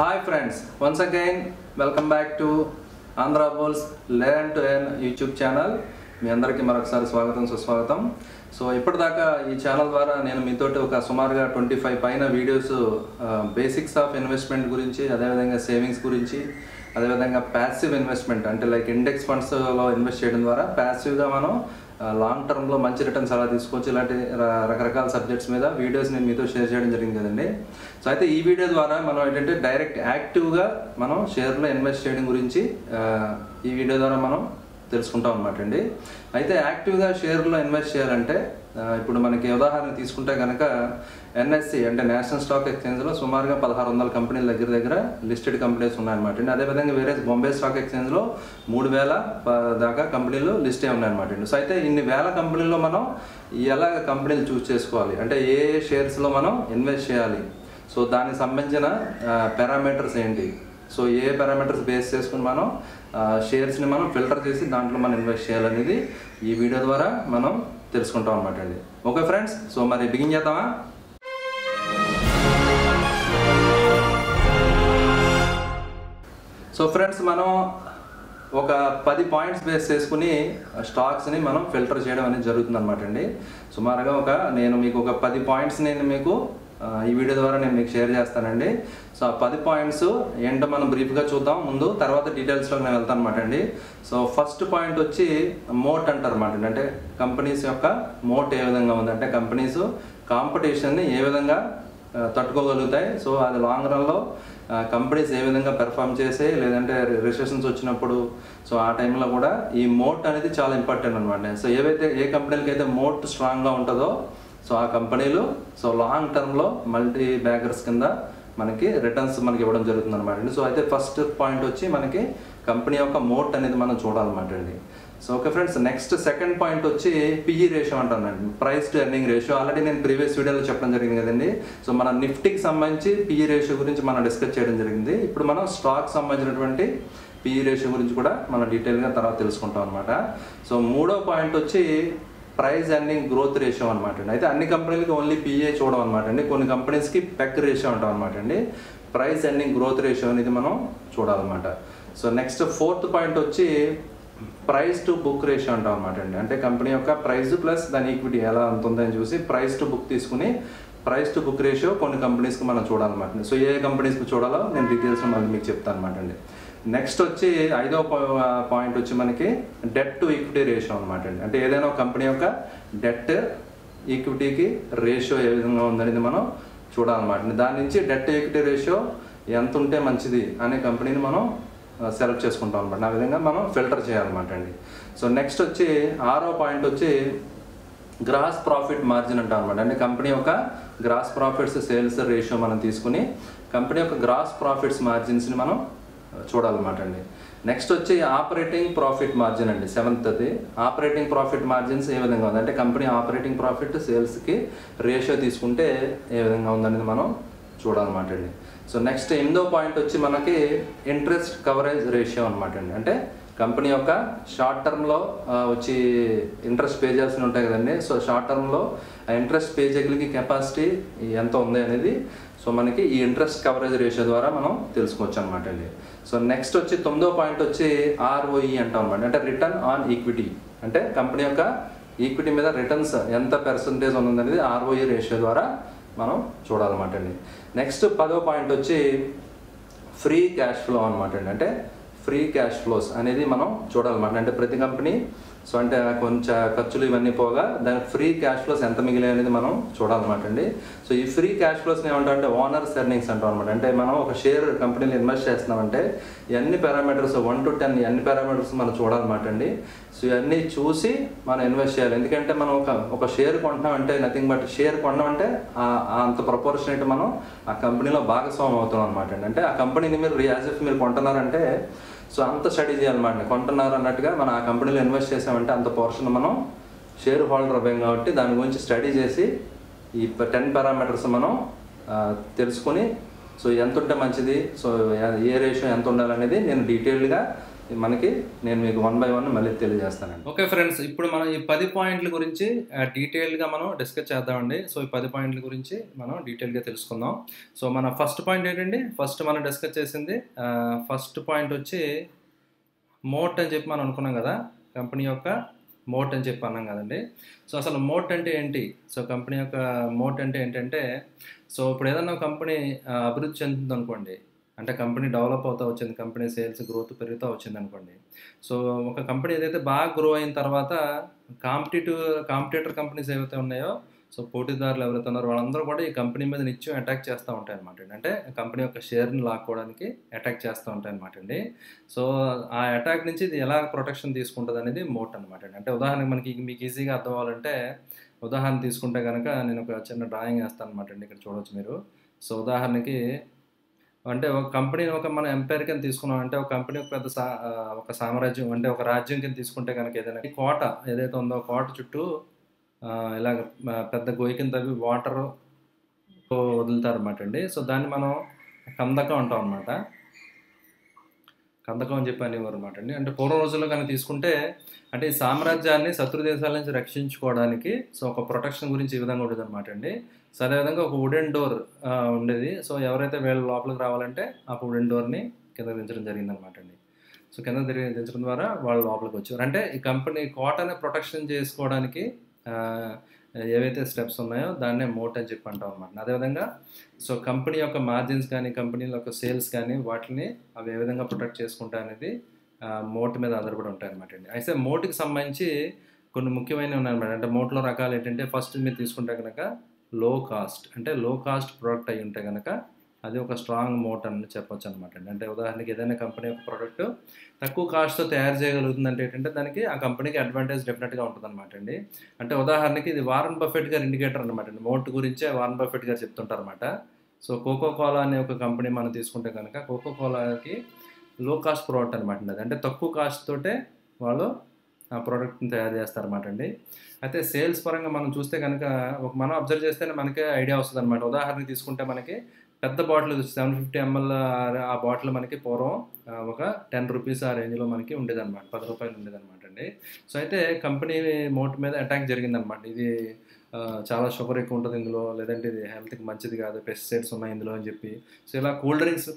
Hi friends, once again welcome back to Andhra Bull's Learn to Earn YouTube channel. మీ అందరికీ మరొకసారి స్వాగతం సుస్వాగతం. So ఇప్పటిదాకా ఈ ఛానల్ ద్వారా నేను మీతోటి ఒక సుమారుగా 25 పైన వీడియోస్ బేసిక్స్ ఆఫ్ ఇన్వెస్ట్మెంట్ గురించి, అదేవిధంగా సేవింగ్స్ గురించి, అదేవిధంగా ప్యాసివ్ ఇన్వెస్ట్మెంట్ అంటే లైక్ ఇండెక్స్ ఫండ్స్లో ఇన్వెస్ట్ చేయడం ద్వారా ప్యాసివ్గా మనం లాంగ్ టర్మ్లో మంచి రిటర్న్స్ అలా తీసుకోవచ్చు, ఇలాంటి రకరకాల సబ్జెక్ట్స్ మీద వీడియోస్ నేను మీతో షేర్ చేయడం జరిగింది కదండి. సో అయితే ఈ వీడియో ద్వారా మనం ఏంటంటే డైరెక్ట్ యాక్టివ్గా మనం షేర్లో ఇన్వెస్ట్ చేయడం గురించి ఈ వీడియో ద్వారా మనం తెలుసుకుంటాం అనమాట అండి. అయితే యాక్టివ్గా షేర్లో ఇన్వెస్ట్ చేయాలంటే ఇప్పుడు మనకి ఉదాహరణ తీసుకుంటే కనుక ఎన్ఎస్సి అంటే నేషనల్ స్టాక్ ఎక్స్చేంజ్లో సుమారుగా 1600 కంపెనీల దగ్గర లిస్టెడ్ కంపెనీస్ ఉన్నాయన్నమాట అండి. అదేవిధంగా వేరే బొంబే స్టాక్ ఎక్స్చేంజ్లో 3000 దాకా కంపెనీలు లిస్ట్ అయి ఉన్నాయన్నమాట అండి. సో అయితే ఇన్ని వేల కంపెనీల్లో మనం ఎలా కంపెనీలు చూస్ చేసుకోవాలి అంటే ఏ షేర్స్లో మనం ఇన్వెస్ట్ చేయాలి, సో దానికి సంబంధించిన పారామీటర్స్ ఏంటి, సో ఏ పారామీటర్స్ బేస్ చేసుకుని మనం షేర్స్ని మనం ఫిల్టర్ చేసి దాంట్లో మనం ఇన్వెస్ట్ చేయాలనేది ఈ వీడియో ద్వారా మనం తెలుసుకుంటాం అనమాట అండి. ఓకే ఫ్రెండ్స్, సో మరి బిగిన్ చేద్దామా? సో ఫ్రెండ్స్, మనం ఒక 10 పాయింట్స్ బేస్ చేసుకుని స్టాక్స్ని మనం ఫిల్టర్ చేయడం అనేది జరుగుతుంది అనమాట అండి. సుమారుగా నేను మీకు ఒక 10 పాయింట్స్ నేను మీకు ఈ వీడియో ద్వారా నేను మీకు షేర్ చేస్తానండి. సో ఆ 10 పాయింట్స్ ఏంటో మనం బ్రీఫ్గా చూద్దాం ముందు, తర్వాత డీటెయిల్స్లోకి నేను వెళ్తాను అనమాట అండి. సో ఫస్ట్ పాయింట్ వచ్చి మోట్ అంటారు అనమాట అండి. అంటే కంపెనీస్ యొక్క మోట్ ఏ విధంగా ఉందంటే కంపెనీస్ కాంపిటీషన్ని ఏ విధంగా తట్టుకోగలుగుతాయి, సో అది లాంగ్ రన్లో కంపెనీస్ ఏ విధంగా పెర్ఫామ్ చేసి, లేదంటే రిసెషన్స్ వచ్చినప్పుడు సో ఆ టైంలో కూడా ఈ మోట్ అనేది చాలా ఇంపార్టెంట్ అనమాట. సో ఏ కంపెనీలకి అయితే మోట్ స్ట్రాంగ్గా ఉంటుందో సో ఆ కంపెనీలు సో లాంగ్ టర్మ్లో మల్టీ బ్యాగర్స్ కింద మనకి రిటర్న్స్ మనకి ఇవ్వడం జరుగుతుంది అనమాట అండి. సో అయితే ఫస్ట్ పాయింట్ వచ్చి మనకి కంపెనీ యొక్క మోట్ అనేది మనం చూడాలన్నమాట అండి. So okay friends, next second point వచ్చి పిఈ రేషియో అంటానండి, price to earning ratio. Already నేను ప్రీవియస్ వీడియోలో చెప్పడం జరిగింది కదండి. సో మన నిఫ్టీకి సంబంధించి పిఈ రేషియో గురించి మనం డిస్కస్ చేయడం జరిగింది. ఇప్పుడు మనం స్టాక్ సంబంధించినటువంటి పిఈ రేషియో గురించి కూడా మనం డీటెయిల్గా తర్వాత తెలుసుకుంటాం అనమాట. సో మూడో పాయింట్ వచ్చి ప్రైస్ ఎర్నింగ్ గ్రోత్ రేషియో అనమాట అండి. అయితే అన్ని కంపెనీలకి ఓన్లీ పిఏ చూడడం అనమాట అండి. కొన్ని కంపెనీస్కి పెగ్ రేషియో ఉంటాం అనమాట అండి. ప్రైస్ ఎర్నింగ్ గ్రోత్ రేషియో అనేది మనం చూడాలన్నమాట. సో నెక్స్ట్ ఫోర్త్ పాయింట్ వచ్చి ప్రైస్ టు బుక్ రేషియో అంటాం అనమాట అండి. అంటే కంపెనీ యొక్క ప్రైస్ ప్లస్ దాని ఈక్విటీ ఎలా ఉంటుందని చూసి ప్రైస్ టు బుక్ తీసుకుని ప్రైస్ టు బుక్ రేషియో కొన్ని కంపెనీస్కి మనం చూడాలన్నమాట అండి. సో ఏ కంపెనీస్కి చూడాలో నేను డీటెయిల్స్ మళ్ళీ మీకు చెప్తాను అనమాట అండి. నెక్స్ట్ వచ్చి ఐదో పాయింట్ వచ్చి మనకి డెట్ టు ఈక్విటీ రేషియో అనమాట అండి. అంటే ఏదైనా కంపెనీ యొక్క డెట్ ఈక్విటీకి రేషియో ఏ విధంగా ఉందనేది మనం చూడాలన్నమాట అండి. దాని నుంచి డెట్ ఈక్విటీ రేషియో ఎంత ఉంటే మంచిది అనే కంపెనీని మనం సెలెక్ట్ చేసుకుంటాం అనమాట. ఆ విధంగా మనం ఫిల్టర్ చేయాలన్నమాట అండి. సో నెక్స్ట్ వచ్చి ఆరో పాయింట్ వచ్చి గ్రాస్ ప్రాఫిట్ మార్జిన్ అంటాం అనమాట. అంటే కంపెనీ యొక్క గ్రాస్ ప్రాఫిట్స్ సేల్స్ రేషియో మనం తీసుకుని కంపెనీ యొక్క గ్రాస్ ప్రాఫిట్స్ మార్జిన్స్ని మనం చూడాలన్నమాట అండి. నెక్స్ట్ వచ్చి ఆపరేటింగ్ ప్రాఫిట్ మార్జిన్ అండి, సెవెంత్ది. ఆపరేటింగ్ ప్రాఫిట్ మార్జిన్స్ ఏ విధంగా ఉంది అంటే కంపెనీ ఆపరేటింగ్ ప్రాఫిట్ సేల్స్కి రేషియో తీసుకుంటే ఏ విధంగా ఉందనేది మనం చూడాలన్నమాట అండి. సో నెక్స్ట్ ఎనిమిదో పాయింట్ వచ్చి మనకి ఇంట్రెస్ట్ కవరేజ్ రేషియో అనమాట అండి. అంటే కంపెనీ యొక్క షార్ట్ టర్మ్లో వచ్చి ఇంట్రెస్ట్ పే చేయాల్సి ఉంటాయి కదండి. సో షార్ట్ టర్మ్లో ఆ ఇంట్రెస్ట్ పే చేయగలిగే కెపాసిటీ ఎంత ఉంది అనేది సో మనకి ఈ ఇంట్రెస్ట్ కవరేజ్ రేషియో ద్వారా మనం తెలుసుకోవచ్చు అనమాట అండి. సో నెక్స్ట్ వచ్చి తొమ్మిదో పాయింట్ వచ్చి ఆర్ఓఈ అంటాం అనమాట. అంటే రిటర్న్ ఆన్ ఈక్విటీ, అంటే కంపెనీ యొక్క ఈక్విటీ మీద రిటర్న్స్ ఎంత పర్సంటేజ్ ఉందనేది ఆర్ఓఈ రేషియో ద్వారా మనం చూడాలన్నమాట అండి. నెక్స్ట్ పదో పాయింట్ వచ్చి ఫ్రీ క్యాష్ ఫ్లో అనమాట అండి. అంటే ఫ్రీ క్యాష్ ఫ్లోస్ అనేది మనం చూడాలన్నమాట. అంటే ప్రతి కంపెనీ సో అంటే కొంచెం ఖర్చులు ఇవన్నీ పోగా దాని ఫ్రీ క్యాష్ ఫ్లోస్ ఎంత మిగిలాయి అనేది మనం చూడాలన్నమాట అండి. సో ఈ ఫ్రీ క్యాష్ ఫ్లోస్ని ఏమంటామంటే ఓనర్స్ ఎర్నింగ్స్ అంటాం అనమాట. అంటే మనం ఒక షేర్ కంపెనీలో ఇన్వెస్ట్ చేస్తున్నామంటే ఎన్ని పారామీటర్స్ 1 to 10 ఎన్ని పారామీటర్స్ మనం చూడాలన్నమాట అండి. సో ఇవన్నీ చూసి మనం ఇన్వెస్ట్ చేయాలి. ఎందుకంటే మనం ఒక షేర్ కొంటున్నామంటే నథింగ్ బట్ షేర్ కొన్నామంటే అంత ప్రపోర్షనేట్ మనం ఆ కంపెనీలో భాగస్వామ్యం అవుతాం అనమాట అండి. అంటే ఆ కంపెనీని మీరు యాజ్ ఇఫ్ మీరు కొంటున్నారంటే సో అంత స్టడీ చేయాలన్నమాట. కొంటున్నారు అన్నట్టుగా మనం ఆ కంపెనీలో ఇన్వెస్ట్ చేసామంటే అంత పోర్షన్ మనం షేర్ హోల్డర్ అవ్వం కాబట్టి దాని గురించి స్టడీ చేసి ఈ 10 పారామీటర్స్ మనం తెలుసుకుని సో ఎంత ఉంటే మంచిది, సో ఏ రేషియో ఎంత ఉండాలనేది నేను డీటెయిల్డ్గా one by one. Okay friends, now we will discuss the details of 10 points. So, first point is moat and Japan company yoka moat and Japan. So asal moat ante enti. So company yoka moat ante enti. So preda company abrupt chend and a company develop out company sales growth perita. So company that bag grow in tarvata competitor companies evato. So potidar levelutunnaru vallandaru kuda ee company మీద నిత్యం attack చేస్తా ఉంటారు అన్నమాట. అంటే company యొక్క share ని లాక్కోవడానికి attack చేస్తా ఉంటారు అన్నమాటండి. సో ఆ అటాక్ నుంచి ఇది ఎలా ప్రొటెక్షన్ తీసుకుంటది అనేది మోట్ అన్నమాట. అంటే ఉదాహరణకి మనకి మీకు ఈజీగా అర్థం అవ్వాలంటే ఉదాహరణ తీసుకుంటే గనక నేను ఒక చిన్న డ్రాయింగ్ చేస్తాను అన్నమాటండి. ఇక్కడ చూడొచ్చు మీరు. సో ఉదాహరణకి అంటే ఒక కంపెనీ ఒక మన ఎంపైర్ కింద తీసుకున్నాం అంటే ఒక కంపెనీ ఒక పెద్ద ఒక సామ్రాజ్యం అంటే ఒక రాజ్యం కింద తీసుకుంటే గనక ఏదైనా కోట ఏదైతే ఉందో కోట చుట్టూ ఇలాగ పెద్ద గోయకిన తవ్వి వాటర్ వదులుతారు అన్నమాట అండి. సో దాన్ని మనం కందకం అంటాం అన్నమాట. కందకం అని చెప్పి అనేవారు అన్నమాట అండి. అంటే పూర్వ రోజుల్లో కానీ తీసుకుంటే అంటే ఈ సామ్రాజ్యాన్ని శత్రు దేశాల నుంచి రక్షించుకోవడానికి సో ఒక ప్రొటెక్షన్ గురించి ఈ విధంగా ఉండేది అనమాట అండి. సో అదేవిధంగా ఒక వుడెన్ డోర్ ఉండేది. సో ఎవరైతే వీళ్ళ లోపలికి రావాలంటే ఆ వుడెన్ డోర్ని కింద దించడం జరిగింది అనమాట అండి. సో కింద దించడం ద్వారా వాళ్ళు లోపలికి వచ్చారు. అంటే ఈ కంపెనీ కోటని ప్రొటెక్షన్ చేసుకోవడానికి ఏవైతే స్టెప్స్ ఉన్నాయో దాన్నే మోట్ అని చెప్పి అంటాం అన్నమాట. అదేవిధంగా సో కంపెనీ యొక్క మార్జిన్స్ కానీ కంపెనీల యొక్క సేల్స్ కానీ వాటిని అవి ఏ విధంగా ప్రొటెక్ట్ చేసుకుంటా అనేది మోట్ మీద ఆధారపడి ఉంటాయి అన్నమాట అండి. అయితే మోట్కి సంబంధించి కొన్ని ముఖ్యమైనవి ఉన్నాయన్నమాట. అంటే మోట్లో రకాలు ఏంటంటే ఫస్ట్ మీరు తీసుకుంటే కనుక లో కాస్ట్ అంటే లో కాస్ట్ ప్రోడక్ట్ అయి ఉంటే కనుక అది ఒక స్ట్రాంగ్ మోట్ అని చెప్పొచ్చు అనమాట అండి. అంటే ఉదాహరణకి ఏదైనా కంపెనీ యొక్క ప్రోడక్ట్ తక్కువ కాస్ట్తో తయారు చేయగలుగుతుందంటే ఏంటంటే దానికి ఆ కంపెనీకి అడ్వాంటేజ్ డెఫినెట్గా ఉంటుంది అనమాట అండి. అంటే ఉదాహరణకి ఇది వారెన్ బఫెట్ గారు ఇండికేటర్ అనమాట అండి. మోట్ గురించే వారెన్ బఫెట్ గారు చెప్తుంటారు అనమాట. సో కోకో కోలా అనే ఒక కంపెనీ మనం తీసుకుంటే కనుక కోకో కోలాకి లో కాస్ట్ ప్రోడక్ట్ అనమాట అండి. అంటే తక్కువ కాస్ట్ తోటే వాళ్ళు ఆ ప్రోడక్ట్ని తయారు చేస్తారన్నమాట అండి. అయితే సేల్స్ పరంగా మనం చూస్తే కనుక ఒక మనం అబ్జర్వ్ చేస్తేనే మనకే ఐడియా వస్తుంది అనమాట. ఉదాహరణకి తీసుకుంటే మనకి పెద్ద బాటిల్ 750 ml ఆ బాటిల్ మనకి పూర్వం ఒక 10 రూపీస్ ఆ రేంజ్లో మనకి ఉండేదన్నమాట. 10 రూపాయలు ఉండేదన్నమాట అండి. సో అయితే కంపెనీ మోట్ మీద అటాక్ జరిగిందనమాట. ఇది చాలా షుగర్ ఎక్కువ ఉంటుంది ఇందులో, లేదంటే ఇది హెల్త్కి మంచిది కాదు, పెస్టిసైడ్స్ ఉన్నాయి ఇందులో అని చెప్పి సో ఇలా కూల్ డ్రింక్స్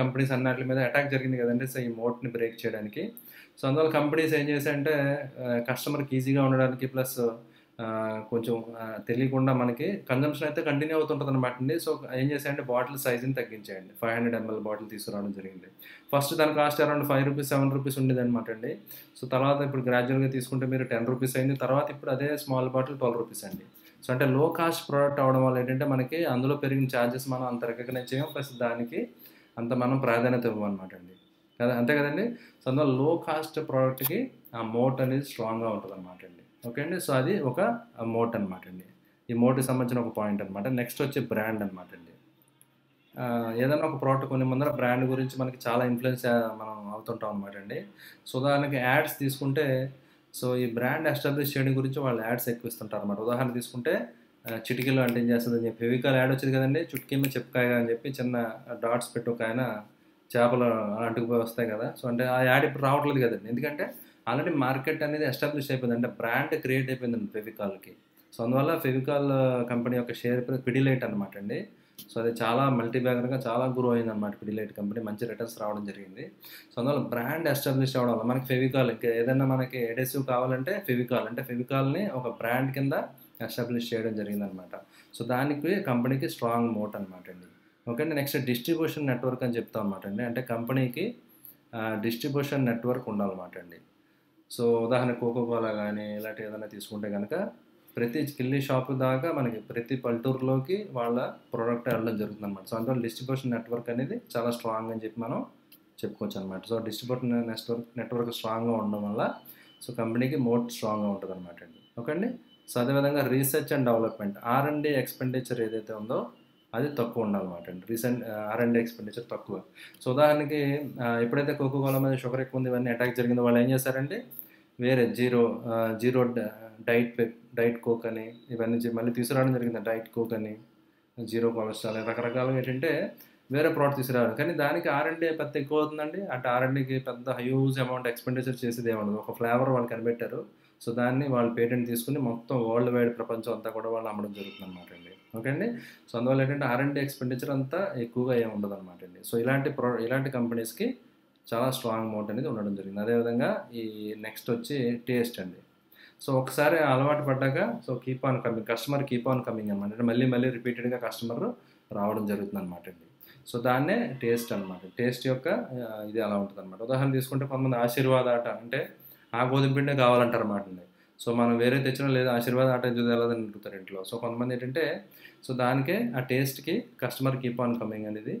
కంపెనీస్ అన్నిటి మీద అటాక్ జరిగింది కదండి. సో ఈ మోట్ని బ్రేక్ చేయడానికి సో అందువల్ల కంపెనీస్ ఏం చేశాయంటే కస్టమర్కి ఈజీగా ఉండడానికి ప్లస్ కొంచెం తెలియకుండా మనకి కన్జంప్షన్ అయితే కంటిన్యూ అవుతుంటుంది అనమాట అండి. సో ఏం చేసాయంటే బాటిల్ సైజుని తగ్గించేయండి. 500 ml బాటిల్ తీసుకురావడం జరిగింది. ఫస్ట్ దాని కాస్ట్ అరౌండ్ 5 రూపీస్ 7 రూపీస్ ఉండేది అనమాట అండి. సో తర్వాత ఇప్పుడు గ్రాడ్యువల్గా తీసుకుంటే మీరు 10 రూపీస్ అయింది. తర్వాత ఇప్పుడు అదే స్మాల్ బాటిల్ 12 రూపీస్ అండి. సో అంటే లో కాస్ట్ ప్రోడక్ట్ అవడం వల్ల ఏంటంటే మనకి అందులో పెరిగిన ఛార్జెస్ మనం అంత రికగ్నైజ్ చేయం, ప్లస్ దానికి అంత మనం ప్రాధాన్యత ఇవ్వమన్నమాట అండి. కదా అంతే కదండి. సో అందువల్ల లో కాస్ట్ ప్రోడక్ట్కి ఆ మోట్ అనేది స్ట్రాంగ్గా ఉంటుంది అనమాట అండి. ఓకే అండి. సో అది ఒక మోట్ అనమాట అండి. ఈ మోట్కి సంబంధించిన ఒక పాయింట్ అనమాట. నెక్స్ట్ వచ్చే బ్రాండ్ అనమాట అండి. ఏదైనా ఒక ప్రోడక్ట్ కొన్ని ముందర బ్రాండ్ గురించి మనకి చాలా ఇన్ఫ్లుయెన్స్ మనం అవుతుంటాం అనమాట అండి. సో ఉదాహరణకి యాడ్స్ తీసుకుంటే సో ఈ బ్రాండ్ ఎస్టాబ్లిష్ చేయడం గురించి వాళ్ళు యాడ్స్ ఎక్కువ ఇస్తుంటారు అనమాట. ఉదాహరణ తీసుకుంటే చిటికీలో అంటే ఏం చేస్తుందని చెప్పి ఫెవికాల్ యాడ్ వచ్చింది కదండి. చుట్కీ మీద చెప్పుకాయగా అని చెప్పి చిన్న డాట్స్ పెట్టి ఒక ఆయన చేపలు అంటుకుపోయి వస్తాయి కదా. సో అంటే ఆ యాడ్ ఇప్పుడు రావట్లేదు కదండి, ఎందుకంటే ఆల్రెడీ మార్కెట్ అనేది ఎస్టాబ్లిష్ అయిపోయింది. అంటే బ్రాండ్ క్రియేట్ అయిపోయిందండి ఫెవికాల్కి. సో అందువల్ల ఫెవికాల్ కంపెనీ యొక్క షేర్ పిడిలైట్ అనమాట అండి. సో అది చాలా మల్టీబ్యాగర్గా చాలా గ్రో అయింది అనమాట. పిడిలైట్ కంపెనీ మంచి రిటర్న్స్ రావడం జరిగింది. సో అందువల్ల బ్రాండ్ ఎస్టాబ్లిష్ అవ్వడం వల్ల మనకి ఫెవికాల్ ఏదైనా మనకి అడెసివ్ కావాలంటే ఫెవికాల్ అంటే ఫెవికాల్ని ఒక బ్రాండ్ కింద ఎస్టాబ్లిష్ చేయడం జరిగిందనమాట. సో దానికి కంపెనీకి స్ట్రాంగ్ మోట్ అనమాట అండి. ఓకే అండి. నెక్స్ట్ డిస్ట్రిబ్యూషన్ నెట్వర్క్ అని చెప్తాం అనమాట అండి. అంటే కంపెనీకి డిస్ట్రిబ్యూషన్ నెట్వర్క్ ఉండాలన్నమాట అండి. సో ఉదాహరణ కోకో కోలా కానీ ఇలాంటి ఏదైనా తీసుకుంటే కనుక ప్రతి కిల్లీ షాపు దాకా మనకి ప్రతి పల్లెటూరులోకి వాళ్ళ ప్రోడక్ట్ వెళ్ళడం జరుగుతుంది అనమాట. సో అందువల్ల డిస్ట్రిబ్యూషన్ నెట్వర్క్ అనేది చాలా స్ట్రాంగ్ అని చెప్పి మనం చెప్పుకోవచ్చు అనమాట. సో డిస్ట్రిబ్యూషన్ నెట్వర్క్ స్ట్రాంగ్గా ఉండడం వల్ల సో కంపెనీకి మోట్ స్ట్రాంగ్గా ఉంటుంది అనమాట అండి. ఓకే అండి. సో అదేవిధంగా research and development R&D expenditure ఏదైతే ఉందో అది తక్కువ ఉండాలన్నమాట అండి. రీసెంట్ R&D ఎక్స్పెండిచర్ తక్కువ. సో ఉదాహరణకి ఎప్పుడైతే కోకో కోలా మీద షుగర్ ఎక్కువ ఉంది ఇవన్నీ అటాక్ జరిగిందో వాళ్ళు ఏం చేస్తారండి, వేరే జీరో డైట్ కోక్ అని ఇవన్నీ మళ్ళీ తీసుకురావడం జరిగింది. డైట్ కోక్ అని జీరో కొలెస్ట్రాల్ రకరకాలుగా ఏంటంటే వేరే ప్రోడక్ట్ తీసుకురావాలి. కానీ దానికి ఆర్ఎండి పెద్ద ఎక్కువ అవుతుందండి. అంటే ఆర్ఎండికి పెద్ద హ్యూజ్ అమౌంట్ ఎక్స్పెండిచర్ చేసేది ఏమన్నా ఒక ఫ్లేవర్ వాళ్ళు కనిపెట్టారు. సో దాన్ని వాళ్ళు పేటెంట్ తీసుకుని మొత్తం వరల్డ్ వైడ్ ప్రపంచం అంతా కూడా వాళ్ళు అమ్మడం జరుగుతుంది అనమాట అండి. ఓకే అండి. సో అందువల్ల ఏంటంటే ఆర్ఎండి ఎక్స్పెండిచర్ అంతా ఎక్కువగా ఏమి ఉండదు అనమాట అండి. సో ఇలాంటి కంపెనీస్కి చాలా స్ట్రాంగ్ అమౌంట్ అనేది ఉండడం జరిగింది. అదేవిధంగా ఈ నెక్స్ట్ వచ్చి టేస్ట్ అండి. సో ఒకసారి అలవాటు పడ్డాక so keep on coming, customer keep on coming అనమాట అంటే మళ్ళీ మళ్ళీ రిపీటెడ్గా కస్టమర్ రావడం జరుగుతుంది అనమాట అండి. సో దాన్నే టేస్ట్ అనమాట. టేస్ట్ యొక్క ఇది అలా ఉంటుంది అనమాట. ఉదాహరణ తీసుకుంటే కొంతమంది ఆశీర్వాద ఆట అంటే ఆ గోధుమ పిండే కావాలంటారు అనమాట అండి. సో మనం వేరే తెచ్చినా లేదా ఆశీర్వాద ఆట ఎందుకు తెలదని అడుగుతారు ఇంట్లో. సో కొంతమంది ఏంటంటే సో దానికే ఆ టేస్ట్కి కస్టమర్ కీప్ ఆన్ కమింగ్ అనేది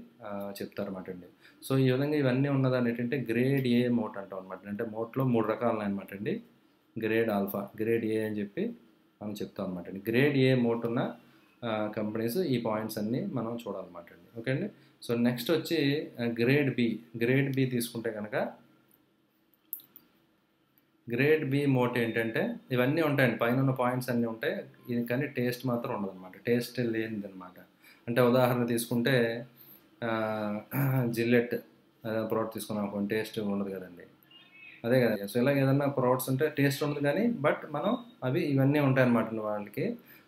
చెప్తారన్నమాట అండి. సో ఈ విధంగా ఇవన్నీ ఉన్నదాన్ని ఏంటంటే గ్రేడ్ ఏ మోట్ అంటాం అనమాట. అంటే మోట్లో 3 రకాలు ఉన్నాయన్నమాట అండి. గ్రేడ్ ఆల్ఫా, గ్రేడ్ ఏ అని చెప్పి మనం చెప్తాం అనమాట అండి. గ్రేడ్ ఏ మోట్ ఉన్న కంపెనీస్ ఈ పాయింట్స్ అన్నీ మనం చూడాలన్నమాట అండి. ఓకే అండి. సో నెక్స్ట్ వచ్చి గ్రేడ్ బి. గ్రేడ్ బి తీసుకుంటే కనుక గ్రేడ్ బి మోట్ ఏంటంటే ఇవన్నీ ఉంటాయండి, పైన ఉన్న పాయింట్స్ అన్నీ ఉంటాయి, ఇది కానీ టేస్ట్ మాత్రం ఉండదు అనమాట. టేస్ట్ లేనిదనమాట. అంటే ఉదాహరణ తీసుకుంటే జిల్లెట్ ప్రోడక్ట్ తీసుకున్నాం అనుకోండి, టేస్ట్ ఉండదు కదండి, అదే కదా. సో ఇలా ఏదన్నా ప్రోడక్ట్స్ ఉంటే టేస్ట్ ఉండదు కానీ బట్ మనం అవి ఇవన్నీ ఉంటాయన్నమాట వాళ్ళకి.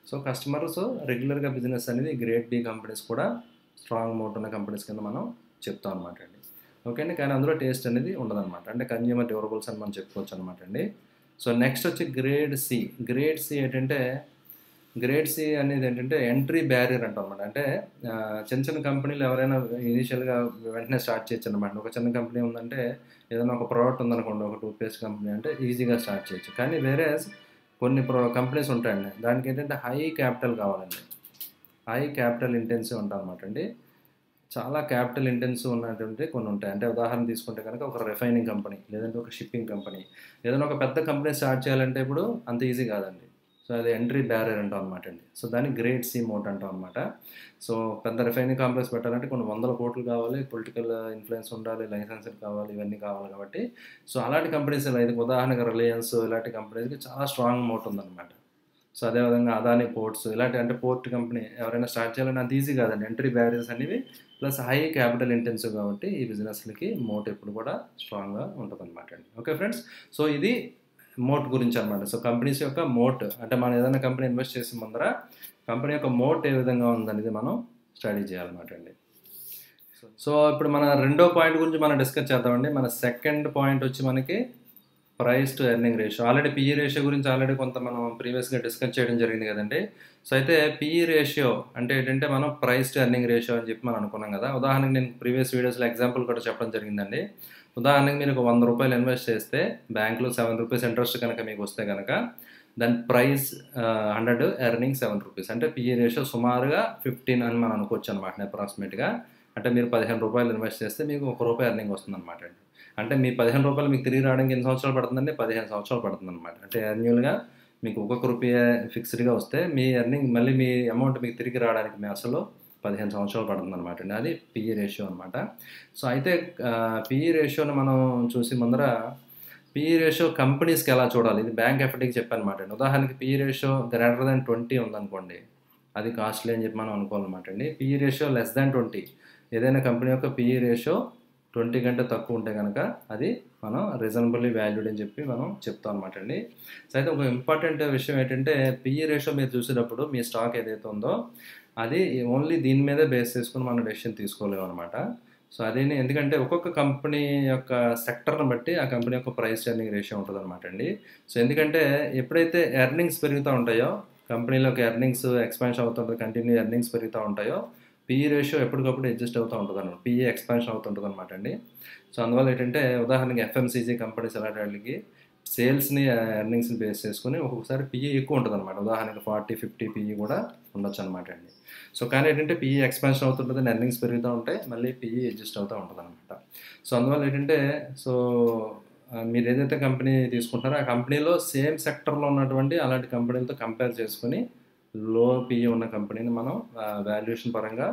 సో కస్టమర్స్ రెగ్యులర్గా బిజినెస్ అనేది గ్రేడ్ బి కంపెనీస్ కూడా స్ట్రాంగ్ మోట్ ఉన్న కంపెనీస్ కింద మనం చెప్తాం అనమాట అండి. ఓకే అండి. కానీ అందులో టేస్ట్ అనేది ఉండదన్నమాట. అంటే కన్జ్యూమర్ డ్యూరబుల్స్ అని మనం చెప్పుకోవచ్చు అనమాట అండి. సో నెక్స్ట్ వచ్చి గ్రేడ్ సి. గ్రేడ్ సి ఏంటంటే గ్రేడ్ సి అనేది ఏంటంటే ఎంట్రీ బ్యారియర్ అంటాం అనమాట. అంటే చిన్న చిన్న కంపెనీలు ఎవరైనా ఇనీషియల్గా వెంటనే స్టార్ట్ చేయొచ్చు అనమాట. ఒక చిన్న కంపెనీ ఉందంటే ఏదైనా ఒక ప్రోడక్ట్ ఉందనుకోండి, ఒక టూత్పేస్ట్ కంపెనీ అంటే ఈజీగా స్టార్ట్ చేయొచ్చు. కానీ వేరే కొన్ని కంపెనీస్ ఉంటాయండి, దానికి ఏంటంటే హై క్యాపిటల్ కావాలండి, హై క్యాపిటల్ ఇంటెన్సివ్ ఉంటాం అనమాట అండి. చాలా క్యాపిటల్ ఇంటెన్సివ్ ఉన్నటువంటి కొన్ని ఉంటాయి. అంటే ఉదాహరణ తీసుకుంటే కనుక ఒక రిఫైనింగ్ కంపెనీ, లేదంటే ఒక షిప్పింగ్ కంపెనీ, ఏదైనా ఒక పెద్ద కంపెనీ స్టార్ట్ చేయాలంటే ఇప్పుడు అంత ఈజీ కాదండి. సో అది ఎంట్రీ బ్యారియర్ అంటాం అనమాట అండి. సో దాన్ని గ్రేడ్ సి మోట్ అంటాం అనమాట. సో పెద్ద రిఫైనింగ్ కాంప్లెక్స్ పెట్టాలంటే కొన్ని 100 కోట్లు కావాలి, పొలిటికల్ ఇన్ఫ్లుయెన్స్ ఉండాలి, లైసెన్సులు కావాలి, ఇవన్నీ కావాలి. కాబట్టి సో అలాంటి కంపెనీస్ ఇది ఉదాహరణకు రిలయన్స్ ఇలాంటి కంపెనీస్కి చాలా స్ట్రాంగ్ మోట్ ఉందన్నమాట. సో అదేవిధంగా అదాని పోర్ట్స్ ఇలాంటి అంటే పోర్ట్ కంపెనీ ఎవరైనా స్టార్ట్ చేయాలంటే అంత ఈజీ కాదండి. ఎంట్రీ బ్యారియర్స్ అనేవి ప్లస్ హై క్యాపిటల్ ఇంటెన్సివ్ కాబట్టి ఈ బిజినెస్లకి మోట్ ఎప్పుడు కూడా స్ట్రాంగ్గా ఉంటుంది అనమాట అండి. Okay friends. సో ఇది మోట్ గురించి అనమాట. సో కంపెనీస్ యొక్క మోట్ అంటే మనం ఏదైనా కంపెనీ ఇన్వెస్ట్ చేసే ముందర కంపెనీ యొక్క మోట్ ఏ విధంగా ఉందనేది మనం స్టడీ చేయాలన్నమాట అండి. సో ఇప్పుడు మన రెండో పాయింట్ గురించి మనం డిస్కస్ చేద్దామండి. మన సెకండ్ పాయింట్ వచ్చి మనకి price to earning ratio. Already PE ratio గురించి ఆల్రెడీ కొంత మనం ప్రీవియస్గా డిస్కస్ చేయడం జరిగింది కదండి. సో అయితే పిఈ రేషియో అంటే ఏంటంటే మనం ప్రైస్ టు ఎర్నింగ్ రేషియో అని చెప్పి మనం అనుకున్నాం కదా. ఉదాహరణకి నేను ప్రీవియస్ వీడియోస్లో ఎగ్జాంపుల్ కూడా చెప్పడం జరిగిందండి. ఉదాహరణకి మీరు ఒక 100 రూపాయలు ఇన్వెస్ట్ చేస్తే బ్యాంకులో 7 రూపీస్ ఇంట్రెస్ట్ కనుక మీకు వస్తే కనుక దాని ప్రైస్ 100, ఎర్నింగ్ 7 రూపీస్, అంటే పిఈ రేషియో సుమారుగా 15 అని మనం అనుకోవచ్చు అనమాట అప్రాక్సిమేట్గా. అంటే మీరు 15 రూపాయలు ఇన్వెస్ట్ చేస్తే మీకు 1 రూపాయి ఎర్నింగ్ వస్తుంది అనమాట అండి. అంటే మీ 15 రూపాయలు మీకు తిరిగి రావడానికి ఎన్ని సంవత్సరాలు పడుతుందండి? 15 సంవత్సరాలు పడుతుంది అనమాట. అంటే యాన్యువల్గా మీకు 1 రూపాయి ఫిక్స్డ్గా వస్తే మీ ఎర్నింగ్ మళ్ళీ మీ అమౌంట్ మీకు తిరిగి రావడానికి మీ అసలు 15 సంవత్సరాలు పడుతుంది అనమాట అండి. అది పిఈ రేషియో అనమాట. సో అయితే పిఈ రేషియోని మనం చూసి ముందర పిఈ రేషియో కంపెనీస్కి ఎలా చూడాలి, ఇది బ్యాంక్ ఎఫ్డీకి చెప్పాను అనమాట అండి. ఉదాహరణకి పిఈ రేషియో >20 ఉందనుకోండి, అది కాస్ట్లీ అని చెప్పి మనం అనుకోవాలన్నమాట అండి. పిఈ రేషియో <20, ఏదైనా కంపెనీ యొక్క పిఈ రేషియో 20 కంటే తక్కువ ఉంటే కనుక అది మనం రీజనబుల్లీ వాల్యూడ్ అని చెప్పి మనం చెప్తాం అనమాట అండి. సో అయితే ఒక ఇంపార్టెంట్ విషయం ఏంటంటే పిఈ రేషియో మీరు చూసేటప్పుడు మీ స్టాక్ ఏదైతే ఉందో అది ఓన్లీ దీని మీదే బేస్ చేసుకుని మనం డెసిషన్ తీసుకోలేము అనమాట. సో అదే ఎందుకంటే ఒక్కొక్క కంపెనీ యొక్క సెక్టర్ని బట్టి ఆ కంపెనీ యొక్క ప్రైస్ ఎర్నింగ్ రేషియో ఉంటుంది అనమాట అండి. సో ఎందుకంటే ఎప్పుడైతే ఎర్నింగ్స్ పెరుగుతూ ఉంటాయో, కంపెనీలోకి ఎర్నింగ్స్ ఎక్స్పాన్షన్ అవుతుంటుంది, కంటిన్యూ ఎర్నింగ్స్ పెరుగుతూ ఉంటాయో పిఈ రేషియో ఎప్పటికప్పుడు అడ్జస్ట్ అవుతూ ఉంటుంది అనమాట. పిఈ ఎక్స్పాన్షన్ అవుతుంటుంది అనమాట అండి. సో అందువల్ల ఏంటంటే ఉదాహరణకి ఎఫ్ఎంసీజీ కంపెనీస్ అలాంటి వాళ్ళకి సేల్స్ని ఎర్నింగ్స్ని బేస్ చేసుకుని ఒక్కొక్కసారి పిఈ ఎక్కువ ఉంటుంది అనమాట. ఉదాహరణకి 40-50 పిఈ కూడా ఉండొచ్చు అనమాట అండి. సో కానీ ఏంటంటే పిఈ ఎక్స్పాన్షన్ అవుతుంటుంది, ఎర్నింగ్స్ పెరుగుతూ ఉంటాయి, మళ్ళీ పిఈ అడ్జస్ట్ అవుతూ ఉంటుంది అనమాట. సో అందువల్ల ఏంటంటే సో మీరు ఏదైతే కంపెనీ తీసుకుంటారో ఆ కంపెనీలో సేమ్ సెక్టర్లో ఉన్నటువంటి అలాంటి కంపెనీలతో కంపేర్ చేసుకుని లో పిఈ ఉన్న కంపెనీని మనం వాల్యుయేషన్ పరంగా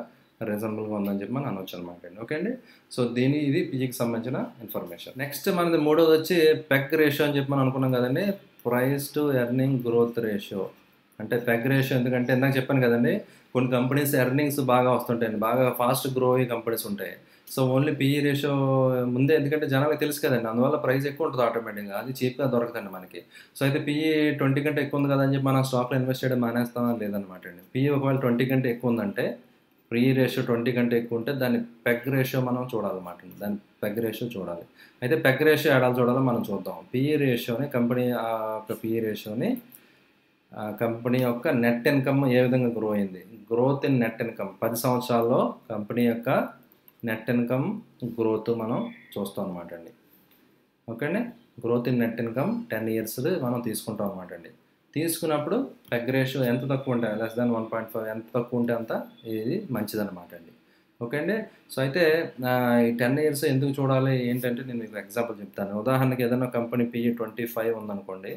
రీజనబుల్గా ఉందని చెప్పి మనం అనొచ్చు అనమాట అండి. ఓకే అండి. సో దీని ఇది పిఈకి సంబంధించిన ఇన్ఫర్మేషన్. నెక్స్ట్ మనది మూడోది వచ్చి పెగ్ రేషియో అని చెప్పి మనం అనుకున్నాం కదండి, price to earning growth ratio. అంటే స్టాగ్నేషన్ ఎందుకంటే ఇందాక చెప్పాను కదండి కొన్ని కంపెనీస్ ఎర్నింగ్స్ బాగా వస్తుంటాయండి, బాగా ఫాస్ట్ గ్రో అయ్యే కంపెనీస్ ఉంటాయి. సో ఓన్లీ పీఈ రేషియో ముందే ఎందుకంటే జనాలకు తెలుసు కదండి, అందువల్ల ప్రైస్ ఎక్కువ ఉంటుంది ఆటోమేటిక్గా, అది చీప్గా దొరకదండి మనకి. సో అయితే పీఈ 20 కంటే ఎక్కువ ఉంది కదా అని చెప్పి మనం స్టాక్లో ఇన్వెస్ట్ చేయడం మానేస్తామా లేదనమాట అండి. పీఈ ఒకవేళ 20 కంటే ఎక్కువ ఉందంటే పీఈ రేషియో 20 కంటే ఎక్కువ ఉంటే దాన్ని పెగ్ రేషియో మనం చూడాలన్నమాట, దాన్ని పెగ్ రేషియో చూడాలి. అయితే పెగ్ రేషియో ఏడాలు చూడాలో మనం చూద్దాం. పీఈ రేషియోని కంపెనీ పీఈ రేషియోని కంపెనీ యొక్క నెట్ ఇన్కమ్ ఏ విధంగా గ్రో అయింది, గ్రోత్ ఇన్ నెట్ ఇన్కమ్ 10 సంవత్సరాల్లో కంపెనీ యొక్క నెట్ ఇన్కమ్ గ్రోత్ మనం చూస్తాం అనమాట అండి. ఓకేనే, growth in net income 10 years మనం తీసుకుంటాం అనమాట అండి. తీసుకున్నప్పుడు పెగ్ రేషియో ఎంత తక్కువ ఉంటే <1.5 ఎంత తక్కువ ఉంటే అంత ఇది మంచిదన్నమాట అండి. ఓకే అండి. సో అయితే ఈ 10 years ఎందుకు చూడాలి ఏంటంటే నేను మీకు ఎగ్జాంపుల్ చెప్తాను. ఉదాహరణకి ఏదైనా కంపెనీ పీఈ 25 ఉందనుకోండి,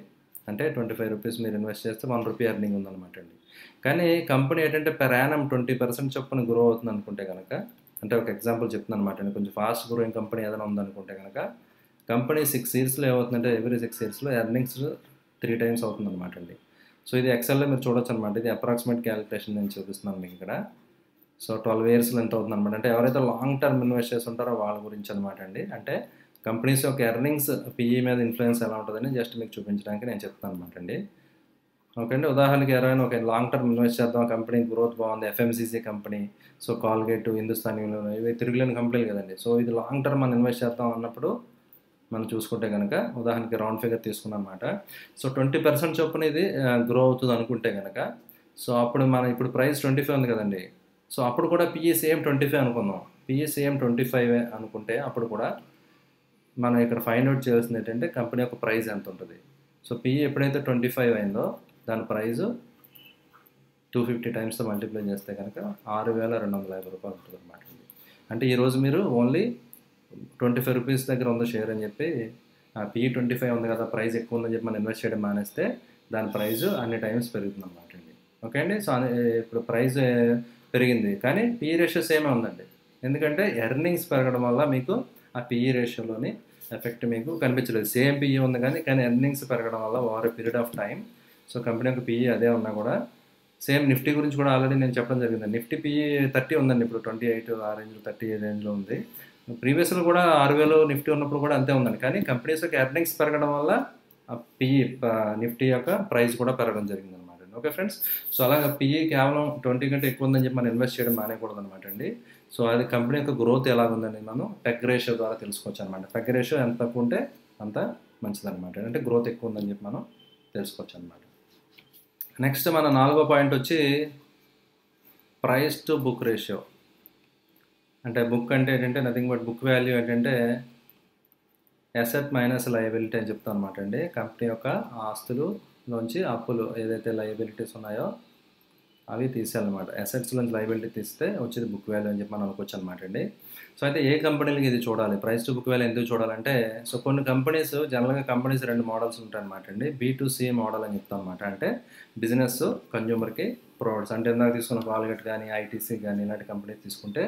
అంటే 25 రూపీస్ మీరు ఇన్వెస్ట్ చేస్తే 1 రూపీ ఎర్నింగ్ ఉందన్నమాట అండి. కానీ కంపెనీ ఏంటంటే పెర్ యానం 20% చొప్పున గ్రో అవుతుంది అనుకుంటే కనుక, అంటే ఒక ఎగ్జాంపుల్ చెప్తున్నాను అనమాట అండి, కొంచెం ఫాస్ట్ గ్రోయింగ్ కంపెనీ ఏదైనా ఉందనుకుంటే కనుక కంపెనీ 6 yearsలో ఏమవుతుందంటే ఎవ్రీ 6 yearsలో ఎర్నింగ్స్ 3 times అవుతుందన్నమాట అండి. సో ఇది ఎక్సెల్లో మీరు చూడొచ్చు అనమాట, ఇది అప్రాక్సిమేట్ క్యాలిక్యులేషన్ నేను చూపిస్తున్నాను మీకు ఇక్కడ. సో 12 yearsలో ఎంత అవుతుంది అనమాట అంటే ఎవరైతే లాంగ్ టర్మ్ ఇన్వెస్ట్ చేసి ఉంటారో వాళ్ళ గురించి అనమాట అండి. అంటే కంపెనీస్ యొక్క ఎర్నింగ్స్ పీఈ మీద ఇన్ఫ్లుయెన్స్ ఎలా ఉంటుందని జస్ట్ మీకు చూపించడానికి నేను చెప్తాను అనమాట అండి. ఓకే అండి. ఉదాహరణకి ఎవరైనా ఒక లాంగ్ టర్మ్ ఇన్వెస్ట్ చేద్దాం, కంపెనీ గ్రోత్ బాగుంది, FMCG company, so Colgate, Hindustan Unilever, ఇవి తిరుగులేని కంపెనీలు కదండి. సో ఇది లాంగ్ టర్మ్ మనం ఇన్వెస్ట్ చేద్దాం అన్నప్పుడు మనం చూసుకుంటే కనుక ఉదాహరణకి రౌండ్ ఫిగర్ తీసుకున్నాం అనమాట. సో 20% చొప్పున ఇది గ్రో అవుతుంది అనుకుంటే కనుక, సో అప్పుడు మనం ఇప్పుడు ప్రైస్ 25 ఉంది కదండి, సో అప్పుడు కూడా పీఈ సేమ్ 25 అనుకుందాం, పీఈ సేమ్ 25 అనుకుంటే అప్పుడు కూడా మనం ఇక్కడ ఫైండ్ అవుట్ చేయాల్సింది ఏంటంటే కంపెనీ యొక్క ప్రైస్ ఎంత ఉంటుంది. సో పీఈ ఎప్పుడైతే 25 అయిందో దాని ప్రైస్ 250 times మల్టిప్లై చేస్తే కనుక 6,250 రూపాయలు ఉంటుంది అనమాట. అంటే ఈరోజు మీరు ఓన్లీ 25 రూపీస్ దగ్గర ఉందో షేర్ అని చెప్పి పీఈ 25 ఉంది కదా ప్రైస్ ఎక్కువ ఉందని చెప్పి మనం ఇన్వెస్ట్ చేయడం మానేస్తే దాని ప్రైస్ అన్ని టైమ్స్ పెరుగుతుంది అనమాట అండి. ఓకే అండి. సో ఇప్పుడు ప్రైస్ పెరిగింది కానీ పీఈ రేషియో సేమే ఉందండి, ఎందుకంటే ఎర్నింగ్స్ పెరగడం వల్ల మీకు ఆ పీఈ రేషియోలోని ఎఫెక్ట్ మీకు కనిపించలేదు. సేమ్ పీఈ ఉంది కానీ ఎర్నింగ్స్ పెరగడం వల్ల over period of time so company యొక్క పీఈ అదే ఉన్నా కూడా. సేమ్ నిఫ్టీ గురించి కూడా ఆల్రెడీ నేను చెప్పడం జరిగింది. నిఫ్టీ పీఈ 30 ఉందండి, ఇప్పుడు 28 ఆ రేంజ్లో 30 రేంజ్లో ఉంది. ప్రీవియస్లో కూడా 6,000 నిఫ్టీ ఉన్నప్పుడు కూడా అంతే ఉందండి, కానీ కంపెనీస్ యొక్క ఎర్నింగ్స్ పెరగడం వల్ల ఆ పీఈ నిఫ్టీ యొక్క ప్రైస్ కూడా పెరగడం జరిగింది అనమాట. Okay friends. సో అలాగే పీఈ కేవలం 20 కంటే ఎక్కువ ఉందని చెప్పి మనం ఇన్వెస్ట్ చేయడం మానేయకూడదు అనమాట అండి. సో అది కంపెనీ యొక్క గ్రోత్ ఎలా ఉందని మనం పెగ్ రేషియో ద్వారా తెలుసుకోవచ్చు అనమాట. పెగ్ రేషియో ఎంత తక్కువ ఉంటే అంత మంచిదనమాట, అంటే గ్రోత్ ఎక్కువ ఉందని చెప్పి మనం తెలుసుకోవచ్చు అనమాట. నెక్స్ట్ మన 4వ పాయింట్ వచ్చి ప్రైస్ టు బుక్ రేషియో. అంటే బుక్ అంటే ఏంటంటే నథింగ్ బట్ బుక్ వాల్యూ ఏంటంటే అసెట్ మైనస్ లయబిలిటీ అని చెప్తాను అనమాట అండి. కంపెనీ యొక్క ఆస్తులు లోంచి అప్పులు ఏదైతే లయబిలిటీస్ ఉన్నాయో అవి తీసేయాలన్నమాట. అసెట్స్ నుంచి లయబిలిటీ తీస్తే వచ్చేది బుక్ వాల్యూ అని చెప్పి మనం అనుకోవచ్చు అనమాట అండి. సో అయితే ఏ కంపెనీలకి ఇది చూడాలి, ప్రైస్ టు బుక్ వాల్యూ ఎందుకు చూడాలంటే, సో కొన్ని కంపెనీస్ జనరల్గా కంపెనీస్ 2 మోడల్స్ ఉంటాయి అనమాట అండి. B2C మోడల్ అని చెప్తాం అనమాట, అంటే బిజినెస్ కన్జ్యూమర్కి ప్రొవైడ్స్. అంటే ఇందాక తీసుకున్న కాల్గేట్ కానీ ITC కానీ ఇలాంటి కంపెనీస్ తీసుకుంటే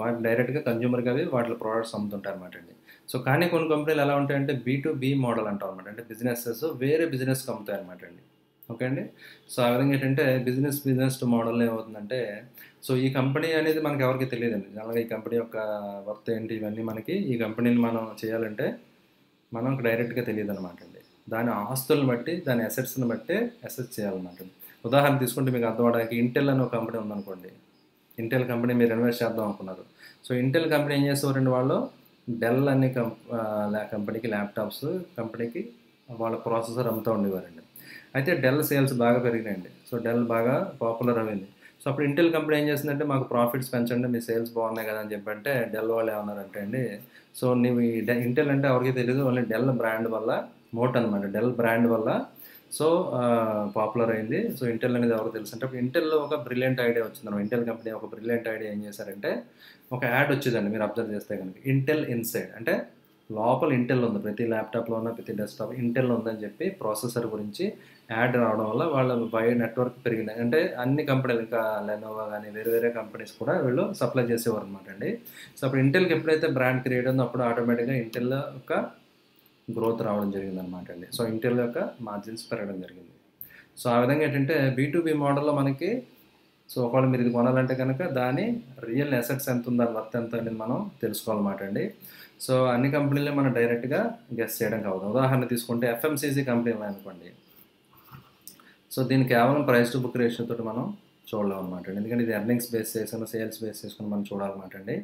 వాటి డైరెక్ట్గా కన్జ్యూమర్కి అవి వాటిలో ప్రోడక్ట్స్ అమ్ముతుంటాయి అనమాట అండి. సో కానీ కొన్ని కంపెనీలు ఎలా ఉంటాయంటే B2B మోడల్ అంటాం అనమాట, అంటే బిజినెసెస్ వేరే బిజినెస్కి అమ్ముతాయి అనమాట అండి. ఓకే అండి. సో ఆ విధంగా ఏంటంటే బిజినెస్ మోడల్ ఏమవుతుందంటే, సో ఈ కంపెనీ అనేది మనకు ఎవరికి తెలియదండి. జనరల్గా ఈ కంపెనీ యొక్క వర్త్ ఏంటి ఇవన్నీ మనకి, ఈ కంపెనీని మనం చేయాలంటే మనకు డైరెక్ట్గా తెలియదు అనమాట అండి. దాని ఆస్తులను బట్టి దాని అసెట్స్ని బట్టి అసెట్స్ చేయాలన్నమాట. ఉదాహరణ తీసుకుంటే మీకు అర్థం అవడానికి ఇంటెల్ అనే ఒక కంపెనీ ఉందనుకోండి, ఇంటెల్ కంపెనీ మీరు ఇన్వెస్ట్ చేద్దాం అనుకున్నారు. సో ఇంటెల్ కంపెనీ ఏం చేసేవారండి వాళ్ళు, డెల్ అనే కంపెనీకి ల్యాప్టాప్స్ కంపెనీకి వాళ్ళ ప్రాసెసర్ అమ్ముతూ ఉండేవారండి. అయితే డెల్ సేల్స్ బాగా పెరిగినాయండి, సో డెల్ బాగా పాపులర్ అయింది. సో అప్పుడు ఇంటెల్ కంపెనీ ఏం చేసిందంటే మాకు ప్రాఫిట్స్ పెంచండి, మీ సేల్స్ బాగున్నాయి కదా అని చెప్పంటే డెల్ వాళ్ళు ఏమన్నారంటే అండి, సో నువ్వు ఇంటెల్ అంటే ఎవరికి తెలియదు, ఓన్లీ డెల్ బ్రాండ్ వల్ల మోట్ అనమాట, డెల్ బ్రాండ్ వల్ల సో పాపులర్ అయింది. సో ఇంటెల్ అనేది ఎవరు తెలుసు అంటే అప్పుడు ఇంటెల్లో ఒక బ్రిలియంట్ ఐడియా వచ్చిందన్నమాట. ఇంటెల్ కంపెనీ ఒక బ్రిలియంట్ ఐడియా ఏం చేశారంటే ఒక యాడ్ వచ్చేదండి, మీరు అబ్జర్వ్ చేస్తే కనుక ఇంటెల్ ఇన్సైడ్, అంటే లోపల ఇంటెల్ ఉంది, ప్రతి ల్యాప్టాప్లో ఉన్న ప్రతి డెస్క్టాప్ ఇంటెల్ ఉందని చెప్పి ప్రాసెసర్ గురించి యాడ్ రావడం వల్ల వాళ్ళ బయో నెట్వర్క్ పెరిగింది. అంటే అన్ని కంపెనీలు ఇంకా లెనోవో కానీ వేరే కంపెనీస్ కూడా వీళ్ళు సప్లై చేసేవారు అనమాట అండి. సో అప్పుడు ఇంటెల్కి ఎప్పుడైతే బ్రాండ్ క్రియేట్ ఉందో అప్పుడు ఆటోమేటిక్గా ఇంటెల్ యొక్క గ్రోత్ రావడం జరిగింది అనమాట అండి. సో ఇంటెల్ యొక్క మార్జిన్స్ పెరగడం జరిగింది. So I think B2B model manaki. So ఒకవేళ మీరు ఇది కొనాలంటే కనుక దాని రియల్ అసెట్స్ ఎంత ఉందో వర్త్ ఎంత అనేది మనం తెలుసుకోవాలన్నమాట అండి. సో అన్ని కంపెనీలే మనం డైరెక్ట్ గా గెస్ చేయడం కాదు. ఉదాహరణ తీసుకుంటే FMCG కంపెనీలు అనుకోండి. సో దీని కేవలం ప్రైస్ టు బుక్ రేషియో తోటి మనం చూడలేం అన్నమాట అండి. ఎందుకంటే ఇది ఎర్నింగ్స్ బేస్ చేసుకొని సేల్స్ బేస్ చేసుకొని మనం చూడాలన్నమాట అండి.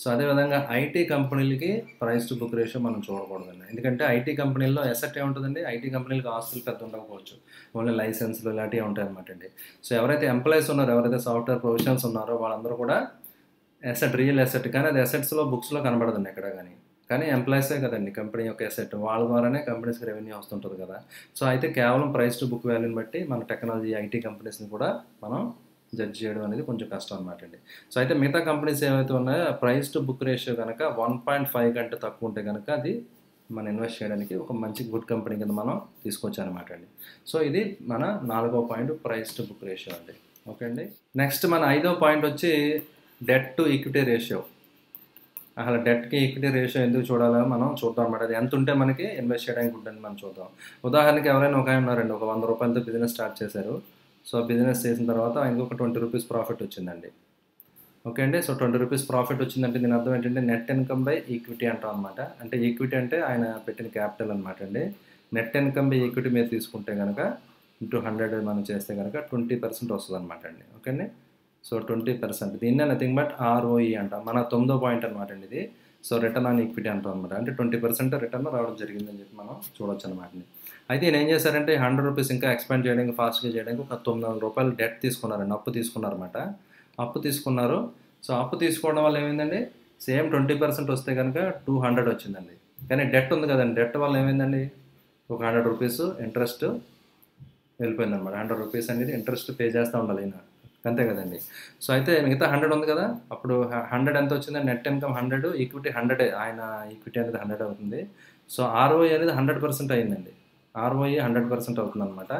సో అదే విధంగా IT కంపెనీలకి ప్రైస్ టు బుక్ రేషియో మనం చూడకూడదండి. ఎందుకంటే IT కంపెనీల్లో అసెట్ ఏముంటుందండి, IT కంపెనీలకు ఆస్తులు పెద్ద ఉండకపోవచ్చు, ఓన్లీ లైసెన్స్లు ఇలాంటివి ఉంటాయి అన్నమాట అండి. సో ఎవరైతే ఎంప్లాయీస్ ఉన్నారో, ఎవరైతే సాఫ్ట్వేర్ ప్రొవిజన్స్ ఉన్నారో వాళ్ళందరూ కూడా అసెట్, రియల్ అసెట్, కానీ అది అసెట్స్లో బుక్స్లో కనబడదండి ఎక్కడ. కానీ కానీ ఎంప్లాయీసే కదండి కంపెనీ యొక్క అసెట్, వాళ్ళ ద్వారానే కంపెనీస్కి రెవెన్యూ వస్తుంటుంది కదా. సో అయితే కేవలం ప్రైస్ టు బుక్ వాల్యూని బట్టి మన టెక్నాలజీ IT కంపెనీస్ని కూడా మనం జడ్జ్ చేయడం అనేది కొంచెం కష్టం అనమాట అండి. సో అయితే మిగతా కంపెనీస్ ఏవైతే ఉన్నాయో ప్రైస్ టు బుక్ రేషియో కనుక 1.5 కంటే తక్కువ ఉంటే కనుక అది మనం ఇన్వెస్ట్ చేయడానికి ఒక మంచి గుడ్ కంపెనీ కింద మనం తీసుకొచ్చాం అనమాట అండి. సో ఇది మన 4వ point, price to book ratio అండి. ఓకే అండి. నెక్స్ట్ మన 5వ పాయింట్ వచ్చి డెట్ టు ఈక్విటీ రేషియో. అసలు డెట్కి ఈక్విటీ రేషియో ఎందుకు చూడాలో మనం చూద్దాం అనమాట. అది ఎంత ఉంటే మనకి ఇన్వెస్ట్ చేయడానికి ఉంటుంది మనం చూద్దాం. ఉదాహరణకి ఎవరైనా ఒక ఆయన ఉన్నారండి, ఒక ₹100తో బిజినెస్ స్టార్ట్ చేశారు. సో బిజినెస్ చేసిన తర్వాత ఇంకొక ₹20 ప్రాఫిట్ వచ్చిందండి. ఓకే అండి. సో ₹20 ప్రాఫిట్ వచ్చిందంటే దీని అర్థం ఏంటంటే నెట్ ఇన్కమ్ బై ఈక్విటీ అంటాం అనమాట. అంటే ఈక్విటీ అంటే ఆయన పెట్టిన క్యాపిటల్ అనమాట అండి. నెట్ ఇన్కమ్ బై ఈక్విటీ మీరు తీసుకుంటే కనుక ఇంటూ 100 మనం చేస్తే కనుక 20% వస్తుంది అనమాట అండి. ఓకే అండి. సో 20% దీన్నే నథింగ్ బట్ ROE అంట, మన 9వ పాయింట్ అనమాట అండి ఇది. సో రిటర్న్ ఆన్ ఈక్విటీ అంటాం అనమాట. అంటే 20% రిటర్న్ రావడం జరిగిందని చెప్పి మనం చూడొచ్చు అనమాట. అయితే నేను ఏం చేశారంటే ₹100 ఇంకా ఎక్స్పాండ్ చేయడానికి, ఫాస్ట్గా చేయడానికి ఒక ₹900 డెట్ తీసుకున్నారండి, అప్పు తీసుకున్నారన్నమాట. అప్పు తీసుకున్నారు. సో అప్పు తీసుకోవడం వల్ల ఏమైందండి, సేమ్ 20% వస్తే కనుక 200 వచ్చిందండి. కానీ డెట్ ఉంది కదండి, డెట్ వల్ల ఏమైందండి, ఒక ₹100 ఇంట్రెస్ట్ వెళ్ళిపోయింది అనమాట. ₹100 అనేది ఇంట్రెస్ట్ పే చేస్తూ ఉండాలి ఈయన, అంతే కదండి. సో అయితే మిగతా 100 ఉంది కదా, అప్పుడు 100 ఎంత వచ్చింది, నెట్ ఇన్కమ్ 100, ఈక్విటీ 100, ఆయన ఈక్విటీ అనేది 100 అవుతుంది. సో ROE అనేది 100% అయిందండి. ROE 100% అవుతుంది అనమాట.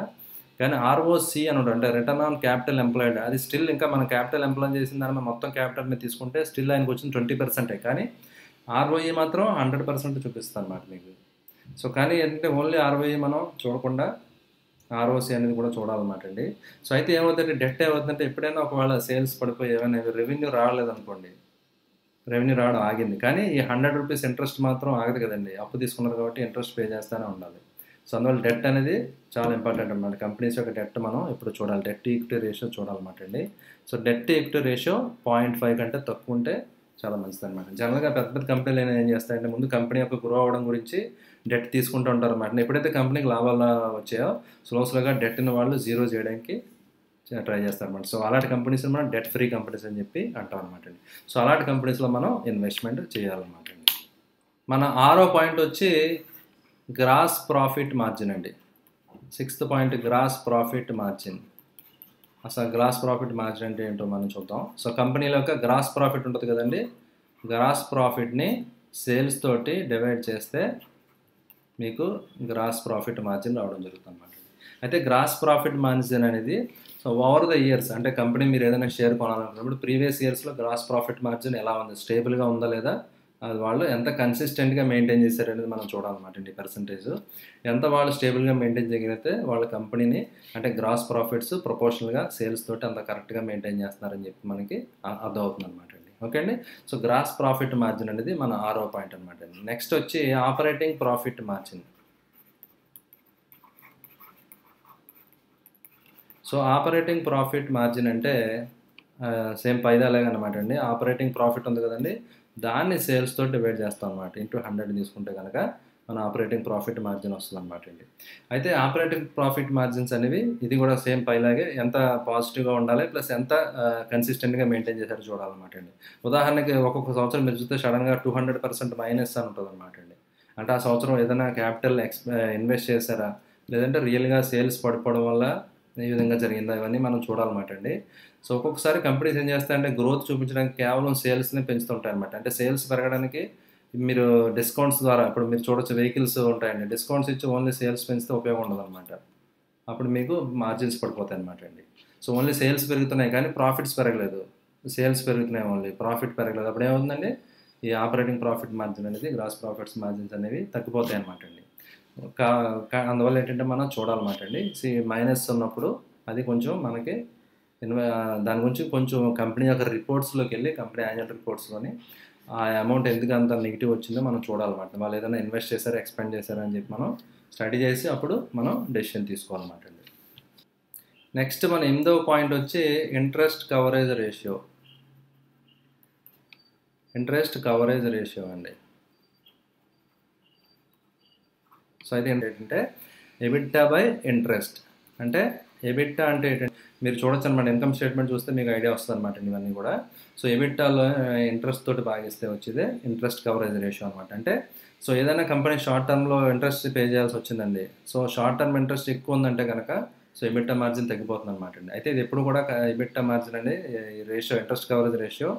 కానీ ROC అని ఉంటుంది, అంటే రిటర్న్ ఆన్ క్యాపిటల్ ఎంప్లాయిడ్, అది స్టిల్ ఇంకా మనం క్యాపిటల్ ఎంప్లాయ్ చేసిన దాన్ని మొత్తం క్యాపిటల్ మీద తీసుకుంటే స్టిల్ ఆయనకు వచ్చిన 20%, కానీ ROE మాత్రం 100% చూపిస్తుంది అనమాట మీకు. సో కానీ ఏంటంటే ఓన్లీ ROE మనం చూడకుండా ROC అనేది కూడా చూడాలన్నమాట అండి. సో అయితే ఏమవుతుందంటే డెట్ ఏమవుతుందంటే ఎప్పుడైనా ఒకవేళ సేల్స్ పడిపోయి ఏమైనా రెవెన్యూ రాలేదనుకోండి, రెవెన్యూ రావడం ఆగింది, కానీ ఈ ₹100 ఇంట్రెస్ట్ మాత్రం ఆగదు కదండి, అప్పు తీసుకున్నారు కాబట్టి ఇంట్రెస్ట్ పే చేస్తూనే ఉండాలి. సో అందువల్ల డెట్ అనేది చాలా ఇంపార్టెంట్ అనమాట. కంపెనీస్ యొక్క డెట్ మనం ఎప్పుడు చూడాలి, డెట్ ఈక్విటీ రేషియో చూడాలన్నమాట అండి. సో డెట్ ఈక్విటీ రేషియో 0.5 కంటే తక్కువ ఉంటే చాలా మంచిది అనమాట. జనరల్గా పెద్ద పెద్ద కంపెనీలు అయినా ఏం చేస్తాయంటే ముందు కంపెనీ యొక్క గ్రో అవ్వడం గురించి డెట్ తీసుకుంటూ ఉంటారు అనమాట. ఎప్పుడైతే కంపెనీకి లాభాలు వచ్చాయో స్లో స్లోగా డెట్ని వాళ్ళు జీరో చేయడానికి ట్రై చేస్తారన్నమాట. సో అలాంటి కంపెనీస్ని మనం డెట్ ఫ్రీ కంపెనీస్ అని చెప్పి అంటాం అనమాట అండి. సో అలాంటి కంపెనీస్లో మనం ఇన్వెస్ట్మెంట్ చేయాలన్నమాట అండి. మన 6వ పాయింట్ వచ్చి గ్రాస్ ప్రాఫిట్ మార్జిన్ అండి. 6th point gross profit margin. అసలు గ్రాస్ ప్రాఫిట్ మార్జిన్ అంటే ఏంటో మనం చూద్దాం. సో కంపెనీల యొక్క గ్రాస్ ప్రాఫిట్ ఉంటుంది కదండి, గ్రాస్ ప్రాఫిట్ని సేల్స్ తోటి డివైడ్ చేస్తే మీకు గ్రాస్ ప్రాఫిట్ మార్జిన్ రావడం జరుగుతుంది అన్నమాట. అయితే గ్రాస్ ప్రాఫిట్ మార్జిన్ అనేది సో ఓవర్ ద ఇయర్స్, అంటే కంపెనీ మీరు ఏదైనా షేర్ కొనాలనుకున్నప్పుడు ప్రీవియస్ ఇయర్స్లో గ్రాస్ ప్రాఫిట్ మార్జిన్ ఎలా ఉంది, స్టేబుల్గా ఉందా లేదా, అది వాళ్ళు ఎంత కన్సిస్టెంట్గా మెయింటైన్ చేశారు అనేది మనం చూడాలన్నమాట అండి. పర్సంటేజ్ ఎంత వాళ్ళు స్టేబుల్గా మెయింటైన్ చేయగలిగితే వాళ్ళ కంపెనీని, అంటే గ్రాస్ ప్రాఫిట్స్ ప్రొపోర్షనల్గా సేల్స్ తోటి అంత కరెక్ట్గా మెయింటైన్ చేస్తున్నారని చెప్పి మనకి అర్థమవుతుంది అనమాట అండి. ఓకే అండి. సో గ్రాస్ ప్రాఫిట్ మార్జిన్ అనేది మన 6వ పాయింట్ అనమాట అండి. నెక్స్ట్ వచ్చి operating profit margin. So operating profit margin అంటే సేమ్ పైదాలాగా అనమాట అండి. ఆపరేటింగ్ ప్రాఫిట్ ఉంది కదండి, దాన్ని సేల్స్తో డివైడ్ చేస్తాం అనమాట. ఇంటూ 100 తీసుకుంటే కనుక మన ఆపరేటింగ్ ప్రాఫిట్ మార్జిన్ వస్తుంది అనమాట అండి. అయితే ఆపరేటింగ్ ప్రాఫిట్ మార్జిన్స్ అనేవి ఇది కూడా సేమ్ పైలాగే ఎంత పాజిటివ్గా ఉండాలి, ప్లస్ ఎంత కన్సిస్టెంట్గా మెయింటైన్ చేశారో చూడాలన్నమాట అండి. ఉదాహరణకి ఒక్కొక్క సంవత్సరం మీరు చూస్తే సడన్గా 200% మైనస్ అని ఉంటుంది అనమాట అండి. అంటే ఆ సంవత్సరం ఏదైనా క్యాపిటల్ ఇన్వెస్ట్ చేశారా, లేదంటే రియల్గా సేల్స్ పడిపోవడం వల్ల ఈ విధంగా జరిగిందా, ఇవన్నీ మనం చూడాలన్నమాట అండి. సో ఒక్కొక్కసారి కంపెనీస్ ఏం చేస్తాయంటే గ్రోత్ చూపించడానికి కేవలం సేల్స్ని పెంచుతుంటాయి అనమాట. అంటే సేల్స్ పెరగడానికి మీరు డిస్కౌంట్స్ ద్వారా, ఇప్పుడు మీరు చూడొచ్చు వెహికల్స్ ఉంటాయండి, డిస్కౌంట్స్ ఇచ్చి ఓన్లీ సేల్స్ పెంచితే ఉపయోగం ఉండదు అనమాట. అప్పుడు మీకు మార్జిన్స్ పడిపోతాయి అనమాట అండి. సో ఓన్లీ సేల్స్ పెరుగుతున్నాయి కానీ ప్రాఫిట్స్ పెరగలేదు, సేల్స్ పెరుగుతున్నాయి ఓన్లీ ప్రాఫిట్ పెరగలేదు, అప్పుడు ఏమవుతుందండి ఈ ఆపరేటింగ్ ప్రాఫిట్ మార్జిన్ అనేది, గ్రాస్ ప్రాఫిట్స్ మార్జిన్స్ అనేవి తగ్గిపోతాయి అనమాట అండి. అందువల్ల ఏంటంటే మనం చూడాలన్నమాట అండి. సి మైనస్ ఉన్నప్పుడు అది కొంచెం మనకి దాని గురించి కొంచెం కంపెనీ యొక్క రిపోర్ట్స్లోకి వెళ్ళి కంపెనీ యాన్యువల్ రిపోర్ట్స్లోని ఆ అమౌంట్ ఎందుకు అంత నెగిటివ్ వచ్చిందో మనం చూడాలన్నమాట. వాళ్ళు ఏదైనా ఇన్వెస్ట్ చేశారు ఎక్స్పెండ్ చేశారు అని చెప్పి మనం స్టడీ చేసి అప్పుడు మనం డెసిషన్ తీసుకోవాలన్నమాట అండి. నెక్స్ట్ మన 8వ పాయింట్ వచ్చి interest coverage ratio. Interest coverage ratio అండి. సో అయితే ఏంటంటే ఎబిట్టా బై ఇంట్రెస్ట్ అంటే ఎబిట్టా అంటే ఏంటంటే మీరు చూడొచ్చు అనమాట. ఇన్కమ్ స్టేట్మెంట్ చూస్తే మీకు ఐడియా వస్తుంది అనమాట ఇవన్నీ కూడా. సో ఎబిట్టాలో ఇంట్రెస్ట్ తోటి భాగిస్తే వచ్చేది ఇంట్రెస్ట్ కవరేజ్ రేషియో అనమాట. అంటే సో ఏదైనా కంపెనీ షార్ట్ టర్మ్లో ఇంట్రెస్ట్ పే చేయాల్సి వచ్చిందండి. సో షార్ట్ టర్మ్ ఇంట్రెస్ట్ ఎక్కువ ఉందంటే కనుక సో ఎబిట్టా మార్జిన్ తగ్గిపోతుంది అనమాట అండి. అయితే ఇది ఎప్పుడు కూడా ఎబిట్టా మార్జిన్ అండి రేషియో ఇంట్రెస్ట్ కవరేజ్ రేషియో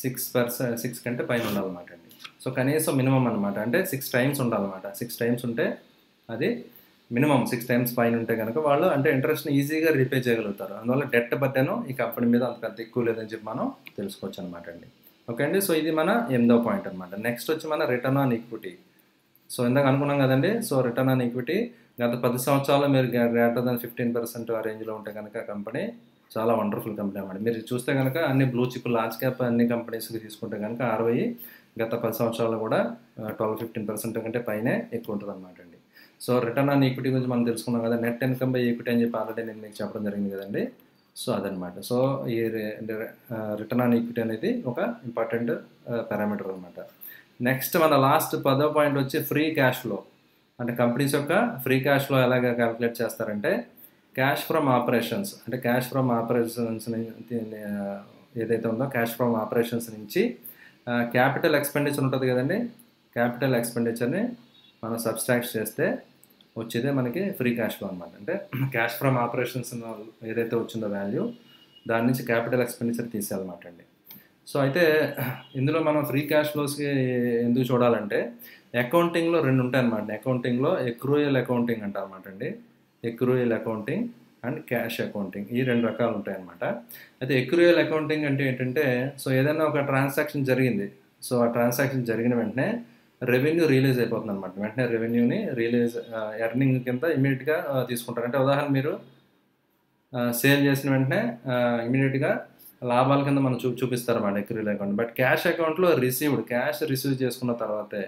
6 కంటే పైన ఉండాలన్నమాట అండి. సో కనీసం మినిమం అనమాట అంటే 6 times ఉండాలన్నమాట. 6 times ఉంటే అది మినిమం 6 times పైన ఉంటే కనుక వాళ్ళు అంటే ఇంట్రెస్ట్ని ఈజీగా రీపే చేయగలుగుతారు. అందువల్ల డెట్ బర్డెను ఈ కంపెనీ మీద అంత పెద్ద ఎక్కువ లేదని చెప్పి మనం తెలుసుకోవచ్చు అనమాట అండి. ఓకే అండి. సో ఇది మన 8వ పాయింట్ అనమాట. నెక్స్ట్ వచ్చి మన రిటర్న్ ఆన్ ఈక్విటీ. సో ఇందాక అనుకున్నాం కదండి. సో రిటర్న్ ఆన్ ఈక్విటీ గత 10 సంవత్సరాలు మీరు greater than 15% ఆ రేంజ్లో ఉంటే కనుక కంపెనీ చాలా వండర్ఫుల్ కంపెనీ అన్నమాట. మీరు చూస్తే కనుక అన్ని బ్లూ చిప్ లార్జ్ క్యాప్ అన్ని కంపెనీస్కి తీసుకుంటే కనుక ROE గత 10 సంవత్సరాలు కూడా 12-15% కంటే పైనే ఎక్కువ ఉంటుంది అనమాట అండి. సో రిటర్న్ ఆన్ ఈక్విటీ గురించి మనం తెలుసుకున్నాం కదా. నెట్ ఇన్కమ్ బై ఈక్విటీ అని చెప్పి ఆల్రెడీ నేను మీకు చెప్పడం జరిగింది కదండి. సో అదనమాట. సో ఈ రిటర్న్ ఆన్ ఈక్విటీ అనేది ఒక ఇంపార్టెంట్ పారామీటర్ అనమాట. నెక్స్ట్ మన లాస్ట్ 10వ పాయింట్ వచ్చి ఫ్రీ క్యాష్ ఫ్లో. అంటే కంపెనీస్ యొక్క ఫ్రీ క్యాష్ ఫ్లో ఎలాగ క్యాలిక్యులేట్ చేస్తారంటే క్యాష్ ఫ్రమ్ ఆపరేషన్స్ అంటే క్యాష్ ఫ్రమ్ ఆపరేషన్స్ ఏదైతే ఉందో క్యాష్ ఫ్రమ్ ఆపరేషన్స్ నుంచి క్యాపిటల్ ఎక్స్పెండిచర్ ఉంటుంది కదండి. క్యాపిటల్ ఎక్స్పెండిచర్ని మనం సబ్స్ట్రాక్ట్ చేస్తే వచ్చేదే మనకి ఫ్రీ క్యాష్ ఫ్లో అనమాట. అంటే క్యాష్ ఫ్రమ్ ఆపరేషన్స్ ఏదైతే వచ్చిందో వాల్యూ దాని నుంచి క్యాపిటల్ ఎక్స్పెండిచర్ తీసేయాలన్నమాట అండి. సో అయితే ఇందులో మనం ఫ్రీ క్యాష్ ఫ్లోస్కి ఎందుకు చూడాలంటే అకౌంటింగ్లో 2 ఉంటాయి అన్నమాట. అకౌంటింగ్లో ఎక్రూయల్ అకౌంటింగ్ అంటారన్నమాట అండి. Accrual accounting and cash accounting ఈ 2 రకాలు ఉంటాయన్నమాట. అయితే ఎక్రూయల్ అకౌంటింగ్ అంటే ఏంటంటే సో ఏదైనా ఒక ట్రాన్సాక్షన్ జరిగింది. సో ఆ ట్రాన్సాక్షన్ జరిగిన వెంటనే రెవెన్యూ రియలైజ్ అయిపోతుంది అనమాట. వెంటనే రెవెన్యూని రియలైజ్ ఎర్నింగ్ కింద ఇమీడియట్గా తీసుకుంటారు. అంటే ఉదాహరణ మీరు సేల్ చేసిన వెంటనే ఇమీడియట్గా లాభాల కింద మనం చూపిస్తారు అన్నమాట ఎక్రూయల్ అకౌంట్. బట్ క్యాష్ అకౌంట్లో క్యాష్ రిసీవ్ చేసుకున్న తర్వాతే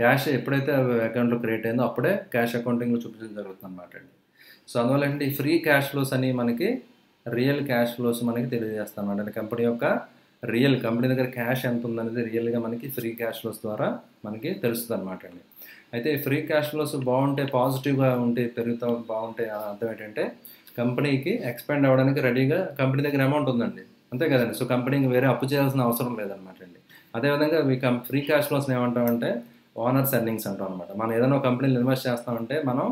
క్యాష్ ఎప్పుడైతే అకౌంట్లో క్రియేట్ అయిందో అప్పుడే క్యాష్ అకౌంటింగ్లో చూపించడం జరుగుతుంది అనమాట అండి. సో అందువల్ల ఏంటంటే ఈ ఫ్రీ క్యాష్ ఫ్లోస్ అని మనకి రియల్ క్యాష్ ఫ్లోస్ మనకి తెలియజేస్తాం అనమాట. అంటే కంపెనీ యొక్క రియల్ కంపెనీ దగ్గర క్యాష్ ఎంత ఉందనేది రియల్గా మనకి ఫ్రీ క్యాష్ ఫ్లోస్ ద్వారా మనకి తెలుస్తుంది అనమాట అండి. అయితే ఫ్రీ క్యాష్ ఫ్లోస్ బాగుంటే పాజిటివ్గా ఉంటే బాగుంటే అర్థం ఏంటంటే కంపెనీకి ఎక్స్పాండ్ అవ్వడానికి రెడీగా కంపెనీ దగ్గర అమౌంట్ ఉందండి అంతే కదండి. సో కంపెనీకి వేరే అప్పు చేయాల్సిన అవసరం లేదనమాట అండి. అదేవిధంగా మీ ఫ్రీ క్యాష్ ఫ్లోస్ని ఏమంటామంటే ఓనర్స్ ఎర్నింగ్స్ అంటాం అనమాట. మనం ఏదైనా ఒక కంపెనీలో ఇన్వెస్ట్ చేస్తామంటే మనం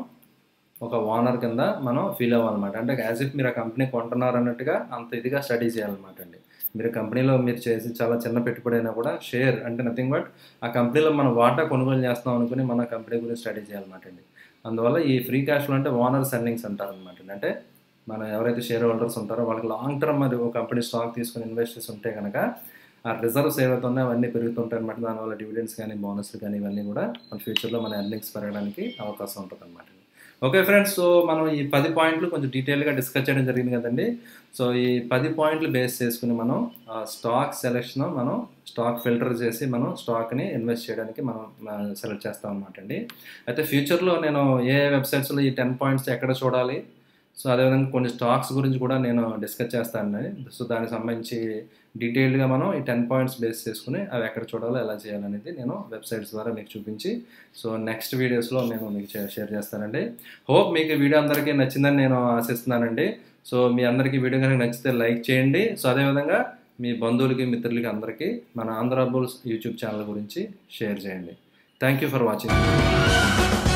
ఒక ఓనర్ కింద మనం ఫీల్ అవ్వాలన్నమాట. అంటే యాజ్ ఇఫ్ మీరు ఆ కంపెనీ కొంటున్నారు అన్నట్టుగా అంత ఇదిగా స్టడీ చేయాలన్నమాట అండి. మీరు కంపెనీలో మీరు చేసి చాలా చిన్న పెట్టుబడి అయినా కూడా షేర్ అంటే నథింగ్ బట్ ఆ కంపెనీలో మనం వాటా కొనుగోలు చేస్తాం అనుకుని మన కంపెనీ గురించి స్టడీ చేయాలన్నమాట అండి. అందువల్ల ఈ ఫ్రీ క్యాష్లో అంటే ఓనర్స్ ఎర్నింగ్స్ అంటారనమాట అండి. అంటే మనం ఎవరైతే షేర్ హోల్డర్స్ ఉంటారో వాళ్ళకి లాంగ్ టర్మ్ అది ఒక కంపెనీ స్టాక్ తీసుకుని ఇన్వెస్ట్ చేసి ఉంటే కనుక ఆ రిజర్వ్స్ ఏవైతే ఉన్నాయో అవన్నీ పెరుగుతుంటాయి అనమాట. దానివల్ల డివిడెండ్స్ కానీ బోనస్లు కానీ ఇవన్నీ కూడా మన ఫ్యూచర్లో మన ఎర్నింగ్స్ పెరగడానికి అవకాశం ఉంటుంది అనమాట. Okay friends. సో మనం ఈ 10 పాయింట్లు కొంచెం డీటెయిల్గా డిస్కస్ చేయడం జరిగింది కదండి. సో ఈ 10 పాయింట్లు బేస్ చేసుకుని మనం స్టాక్ సెలెక్షన్ మనం స్టాక్ ఫిల్టర్ చేసి మనం స్టాక్ని ఇన్వెస్ట్ చేయడానికి మనం సెలెక్ట్ చేస్తాం అనమాట అండి. అయితే ఫ్యూచర్లో నేను ఏ వెబ్సైట్స్లో ఈ 10 పాయింట్స్ ఎక్కడ చూడాలి సో అదేవిధంగా కొన్ని స్టాక్స్ గురించి కూడా నేను డిస్కస్ చేస్తాను. సో దానికి సంబంధించి డీటెయిల్డ్గా మనం ఈ 10 పాయింట్స్ బేస్ చేసుకుని అవి ఎక్కడ చూడాలో ఎలా చేయాలనేది నేను వెబ్సైట్స్ ద్వారా మీకు చూపించి సో నెక్స్ట్ వీడియోస్లో నేను మీకు షేర్ చేస్తానండి. హోప్ మీకు వీడియో అందరికీ నచ్చిందని నేను ఆశిస్తున్నానండి. సో మీ అందరికీ వీడియో కనుక నచ్చితే లైక్ చేయండి. సో అదేవిధంగా మీ బంధువులకి మిత్రులకి అందరికీ మన ఆంధ్ర బుల్ యూట్యూబ్ ఛానల్ గురించి షేర్ చేయండి. Thank you for watching.